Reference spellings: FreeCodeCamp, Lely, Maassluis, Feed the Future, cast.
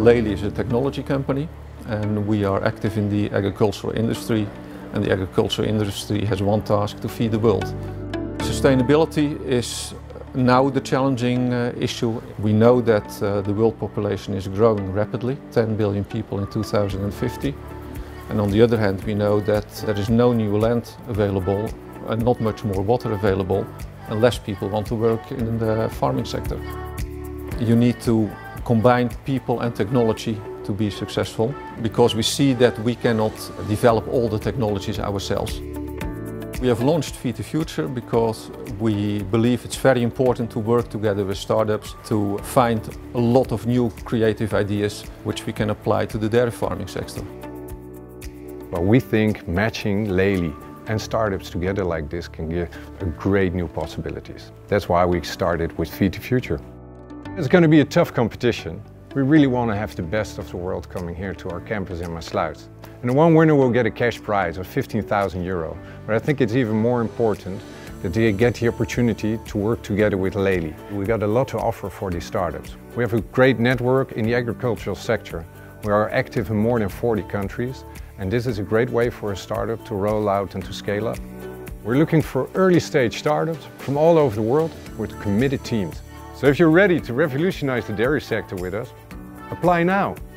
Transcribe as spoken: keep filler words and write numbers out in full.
Lely is a technology company and we are active in the agricultural industry, and the agricultural industry has one task: to feed the world. Sustainability is now the challenging uh, issue. We know that uh, the world population is growing rapidly, ten billion people in two thousand fifty. And on the other hand, we know that there is no new land available and not much more water available, and less people want to work in the farming sector. You need to combine people and technology to be successful, because we see that we cannot develop all the technologies ourselves. We have launched Feed the Future because we believe it's very important to work together with startups to find a lot of new creative ideas which we can apply to the dairy farming sector. Well, we think matching Lely and startups together like this can give great new possibilities. That's why we started with Feed the Future. It's going to be a tough competition. We really want to have the best of the world coming here to our campus in Maassluis. And the one winner will get a cash prize of fifteen thousand euro. But I think it's even more important that they get the opportunity to work together with Lely. We've got a lot to offer for these startups. We have a great network in the agricultural sector. We are active in more than forty countries, and this is a great way for a startup to roll out and to scale up. We're looking for early stage startups from all over the world with committed teams. So if you're ready to revolutionize the dairy sector with us, apply now.